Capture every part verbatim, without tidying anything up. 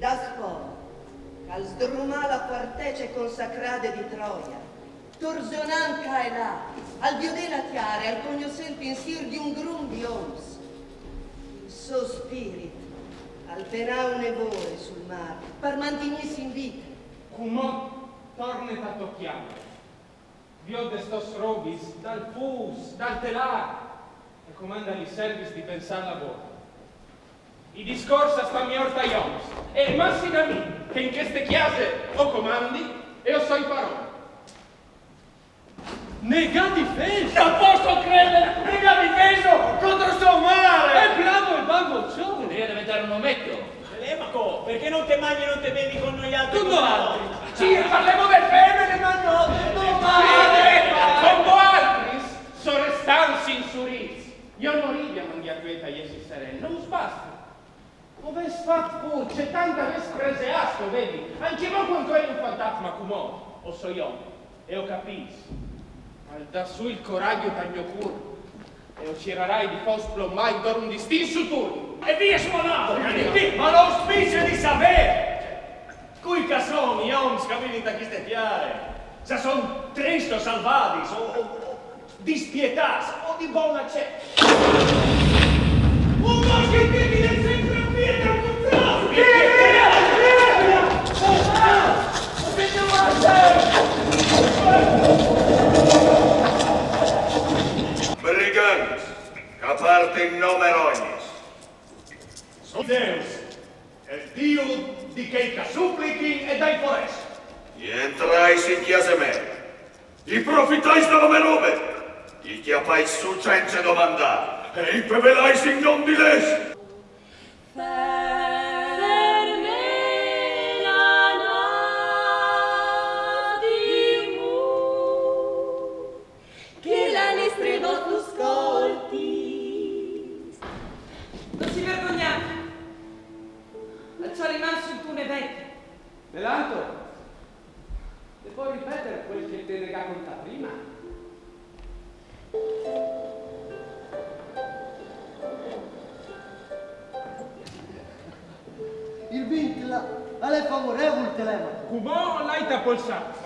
Daspor, cal sdrumala quartece consacrade di Troia, torzonan caela, al biodela tiare, al cognoscel pensir di un grum di oms. Il suo spirito alperà un evore sul mare, par mantignissi in vita. Cumò, tornet a tocchiare. Viodes tos robis, dal pus, dal telar, e comanda li servis di pensar lavoro. I discorsa sta miorta ioms, e rimassi da me, che in queste chiase o comandi e o so i parole. Negati peso! Non posso credere! Negati peso! Contro suo mare! È bravo il bamboccione! Devi diventare un ometto! Telemaco, perché non te mangi e non te bevi con noi altri? Tutto altri! Sì, parliamo del bene, ma no! Non male! Con altri sono stanzi in suriz! Io non ridia mangiaqueta iesi sereno, non sbasta! Oves fat pur, c'è tanta ves preseasco, vedi? Anche mo con quello un fantasma cumò, o so io, e ho capis. Ma da su il coraggio tagno cur, e o cirerai di posplo mai dor un distinso turno. E via suonato, ma l'auspicio di sapere! Cui casoni, oms, capilita chi stetiare, se son tristo salvadis, o, o, o dispietas, o di buona c'è. Un che tipi del sempre! Brigantes, caparte in nome ronis. Soy Deus, el dio di queica supplici e dai fores. Y entrais in chiese me, y profitais da nome nome, y chiapais sucense domanda, e impevelais in non di les.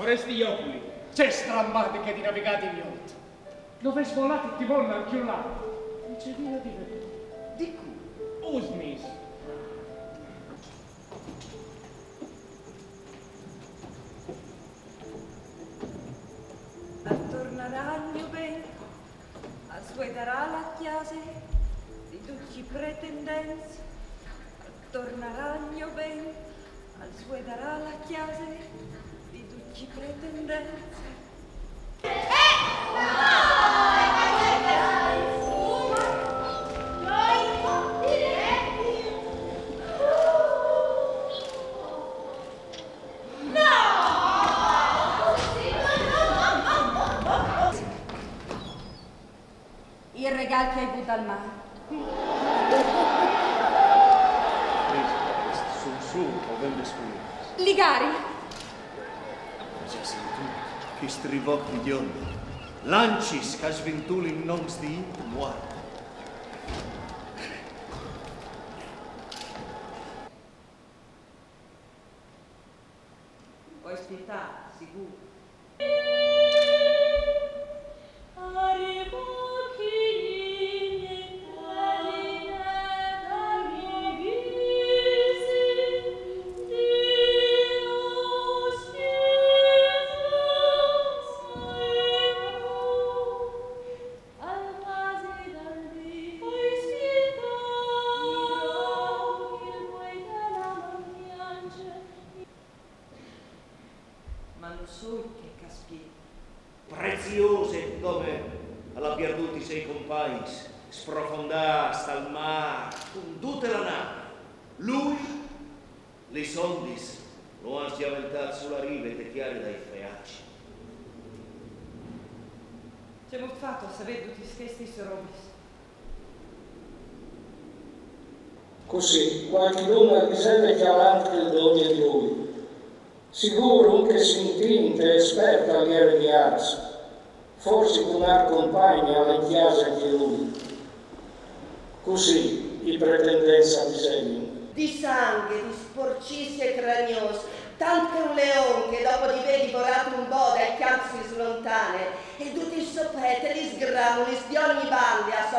Oresti oculi, c'è strammate che ti navigate in yacht. Dove svolate ti vonna anche un lato. Dice vino di me. Di cui? Usmis. Attornerà al mio bene, assueterà la chiesa di tutti i pretendenzi. Attornerà al mio bene, assueterà la chiesa. Chi pretendenza? Eh! No! Noi diretti! No! Il regalo che hai avuto al mare. Sono solo, ben scusi. Ligari! Che strivocchi di onda, lancis ca sventuli in noms di muore. Ho aspettato, sicuro. Così qualcuno ha bisogno che avanti il dono di lui, sicuro che si intinte esperto a riarriviarsi, forse con compagna alla chiesa di lui. Così i pretendenza bisogno. di sangue, di sporcizia e cragnosa, tanto che un leon che dopo di me divorato un bo dai campi si slontane, e tutti i soppete, gli sgramuli di ogni bande a